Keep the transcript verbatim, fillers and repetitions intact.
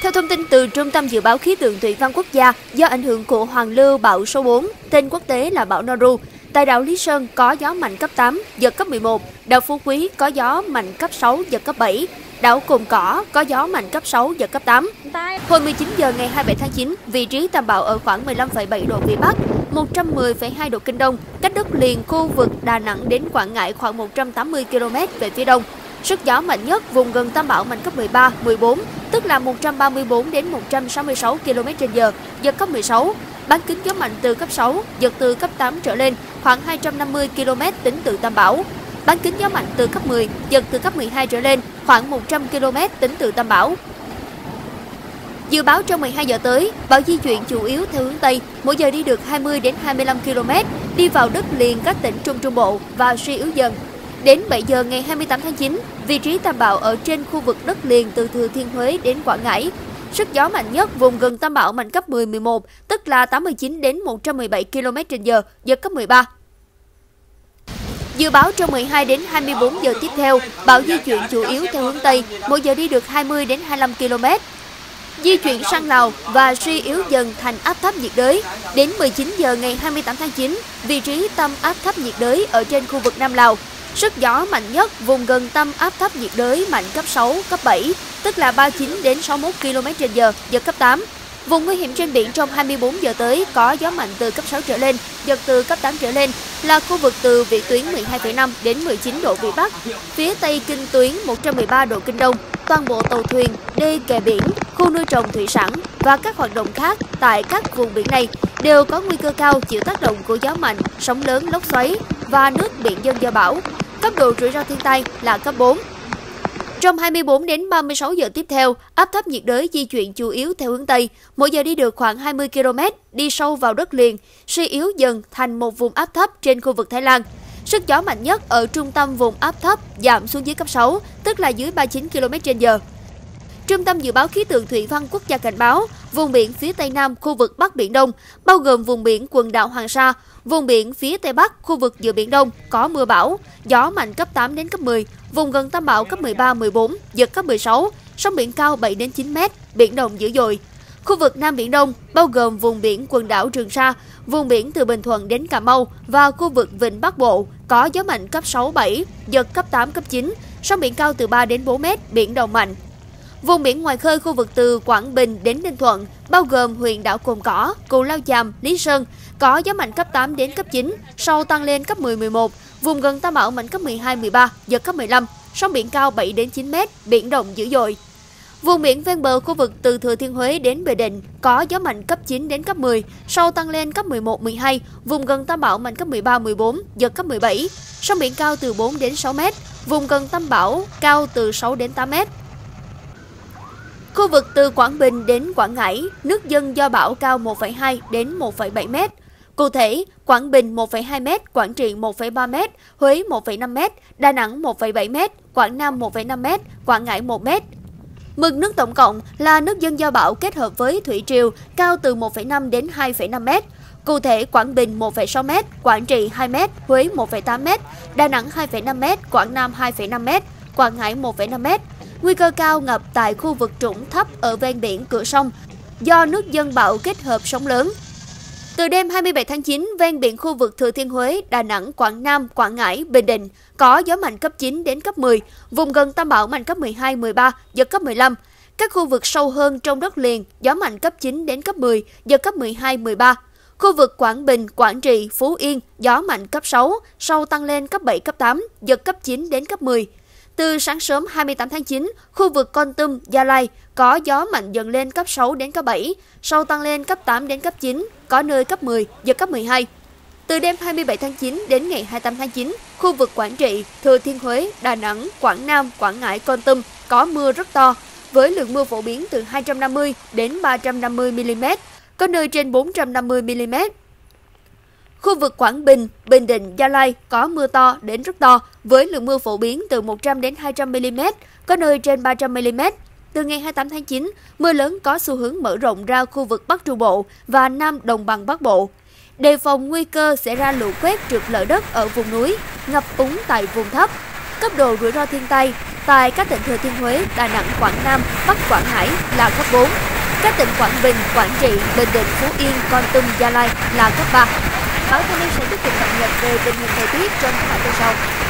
Theo thông tin từ Trung tâm Dự báo Khí tượng Thủy văn Quốc gia, do ảnh hưởng của hoàn lưu bão số bốn, tên quốc tế là bão Noru, tại đảo Lý Sơn có gió mạnh cấp tám, giật cấp mười một, đảo Phú Quý có gió mạnh cấp sáu, giật cấp bảy, đảo Cồn Cỏ có gió mạnh cấp sáu, giật cấp tám. Hồi mười chín giờ ngày hai mươi bảy tháng chín, vị trí tâm bão ở khoảng mười lăm phẩy bảy độ Vĩ Bắc, một trăm mười phẩy hai độ Kinh Đông, cách đất liền khu vực Đà Nẵng đến Quảng Ngãi khoảng một trăm tám mươi ki lô mét về phía đông. Sức gió mạnh nhất vùng gần tâm bão mạnh cấp mười ba, mười bốn, tức là một trăm ba mươi bốn đến một trăm sáu mươi sáu ki lô mét trên giờ, giật cấp mười sáu. Bán kính gió mạnh từ cấp sáu, giật từ cấp tám trở lên, khoảng hai trăm năm mươi ki lô mét tính từ tâm bão. Bán kính gió mạnh từ cấp mười, giật từ cấp mười hai trở lên, khoảng một trăm ki lô mét tính từ tâm bão. Dự báo trong mười hai giờ tới, bão di chuyển chủ yếu theo hướng Tây, mỗi giờ đi được hai mươi đến hai mươi lăm ki lô mét, đi vào đất liền các tỉnh Trung Trung Bộ và suy yếu dần. Đến bảy giờ ngày hai mươi tám tháng chín, vị trí tâm bão ở trên khu vực đất liền từ Thừa Thiên Huế đến Quảng Ngãi. Sức gió mạnh nhất vùng gần tâm bão mạnh cấp mười, mười một, tức là tám mươi chín đến một trăm mười bảy ki lô mét trên giờ, giật cấp mười ba. Dự báo trong mười hai đến hai mươi bốn giờ tiếp theo, bão di chuyển chủ yếu theo hướng Tây, mỗi giờ đi được hai mươi đến hai mươi lăm ki lô mét. Di chuyển sang Lào và suy yếu dần thành áp thấp nhiệt đới. Đến mười chín giờ ngày hai mươi tám tháng chín, vị trí tâm áp thấp nhiệt đới ở trên khu vực Nam Lào. Sức gió mạnh nhất vùng gần tâm áp thấp nhiệt đới mạnh cấp sáu, cấp bảy, tức là ba mươi chín đến sáu mươi mốt ki lô mét trên giờ, giật cấp tám. Vùng nguy hiểm trên biển trong hai mươi bốn giờ tới có gió mạnh từ cấp sáu trở lên, giật từ cấp tám trở lên là khu vực từ vĩ tuyến mười hai phẩy năm đến mười chín độ Vĩ Bắc, phía tây kinh tuyến một trăm mười ba độ Kinh Đông, toàn bộ tàu thuyền, đê kè biển, khu nuôi trồng thủy sản và các hoạt động khác tại các vùng biển này đều có nguy cơ cao chịu tác động của gió mạnh, sóng lớn, lốc xoáy và nước biển dâng do bão. Cấp độ rủi ro thiên tai là cấp bốn. Trong hai mươi bốn đến ba mươi sáu giờ tiếp theo, áp thấp nhiệt đới di chuyển chủ yếu theo hướng Tây, mỗi giờ đi được khoảng hai mươi ki lô mét, đi sâu vào đất liền, suy yếu dần thành một vùng áp thấp trên khu vực Thái Lan. Sức gió mạnh nhất ở trung tâm vùng áp thấp giảm xuống dưới cấp sáu, tức là dưới ba mươi chín ki lô mét trên giờ. Trung tâm Dự báo Khí tượng Thủy văn Quốc gia cảnh báo, vùng biển phía Tây Nam khu vực Bắc Biển Đông, bao gồm vùng biển quần đảo Hoàng Sa, vùng biển phía Tây Bắc khu vực giữa Biển Đông có mưa bão, gió mạnh cấp tám đến cấp mười, vùng gần tâm bão cấp mười ba, mười bốn, giật cấp mười sáu, sóng biển cao bảy đến chín mét, biển động dữ dội. Khu vực Nam Biển Đông, bao gồm vùng biển quần đảo Trường Sa, vùng biển từ Bình Thuận đến Cà Mau và khu vực Vịnh Bắc Bộ có gió mạnh cấp sáu, bảy, giật cấp tám, cấp chín, sóng biển cao từ ba đến bốn mét, biển động mạnh. Vùng biển ngoài khơi khu vực từ Quảng Bình đến Ninh Thuận, bao gồm huyện đảo Cồn Cỏ, Cù Lao Chàm, Lý Sơn, có gió mạnh cấp tám đến cấp chín, sau tăng lên cấp mười, mười một, vùng gần tâm bão mạnh cấp mười hai, mười ba, giật cấp mười lăm, sóng biển cao bảy đến chín mét, biển động dữ dội. Vùng biển ven bờ khu vực từ Thừa Thiên Huế đến Bề Định có gió mạnh cấp chín đến cấp mười, sau tăng lên cấp mười một, mười hai, vùng gần tâm bão mạnh cấp mười ba, mười bốn, giật cấp mười bảy, sóng biển cao từ bốn đến sáu mét, vùng gần tâm bão cao từ sáu đến tám mét. Khu vực từ Quảng Bình đến Quảng Ngãi, nước dâng do bão cao một phẩy hai đến một phẩy bảy mét. Cụ thể, Quảng Bình một phẩy hai mét, Quảng Trị một phẩy ba mét, Huế một phẩy năm mét, Đà Nẵng một phẩy bảy mét, Quảng Nam một phẩt năm mét, Quảng Ngãi một mét. Mực nước tổng cộng là nước dâng do bão kết hợp với thủy triều cao từ một phẩy năm đến hai phẩy năm mét. Cụ thể, Quảng Bình một phẩy sáu mét, Quảng Trị hai mét, Huế một phẩy tám mét, Đà Nẵng hai phẩy năm mét, Quảng Nam hai phẩy năm mét, Quảng Ngãi một phẩy năm mét. Nguy cơ cao ngập tại khu vực trũng thấp ở ven biển cửa sông do nước dâng bão kết hợp sóng lớn. Từ đêm hai mươi bảy tháng chín, ven biển khu vực Thừa Thiên Huế, Đà Nẵng, Quảng Nam, Quảng Ngãi, Bình Định có gió mạnh cấp chín đến cấp mười, vùng gần tâm bão mạnh cấp mười hai, mười ba, giật cấp mười lăm. Các khu vực sâu hơn trong đất liền, gió mạnh cấp chín đến cấp mười, giật cấp mười hai, mười ba. Khu vực Quảng Bình, Quảng Trị, Phú Yên gió mạnh cấp sáu, sau tăng lên cấp bảy, cấp tám, giật cấp chín đến cấp mười. Từ sáng sớm hai mươi tám tháng chín, khu vực Kon Tum, Gia Lai có gió mạnh dần lên cấp sáu đến cấp bảy, sau tăng lên cấp tám đến cấp chín, có nơi cấp mười, giật cấp mười hai. Từ đêm hai mươi bảy tháng chín đến ngày hai mươi tám tháng chín, khu vực Quảng Trị, Thừa Thiên Huế, Đà Nẵng, Quảng Nam, Quảng Ngãi, Kon Tum có mưa rất to, với lượng mưa phổ biến từ hai trăm năm mươi đến ba trăm năm mươi mi li mét, có nơi trên bốn trăm năm mươi mi li mét. Khu vực Quảng Bình, Bình Định, Gia Lai có mưa to đến rất to với lượng mưa phổ biến từ một trăm đến hai trăm mi li mét, có nơi trên ba trăm mi li mét. Từ ngày hai mươi tám tháng chín, mưa lớn có xu hướng mở rộng ra khu vực Bắc Trung Bộ và Nam Đồng bằng Bắc Bộ. Đề phòng nguy cơ xảy ra lũ quét, trượt lở đất ở vùng núi, ngập úng tại vùng thấp. Cấp độ rủi ro thiên tai tại các tỉnh Thừa Thiên Huế, Đà Nẵng, Quảng Nam, Bắc Quảng Hải là cấp bốn. Các tỉnh Quảng Bình, Quảng Trị, Bình Định, Phú Yên, Kon Tum, Gia Lai là cấp ba. Báo Thanh Niên sẽ tiếp tục cập nhật về tình hình thời tiết trong hai tuần sau.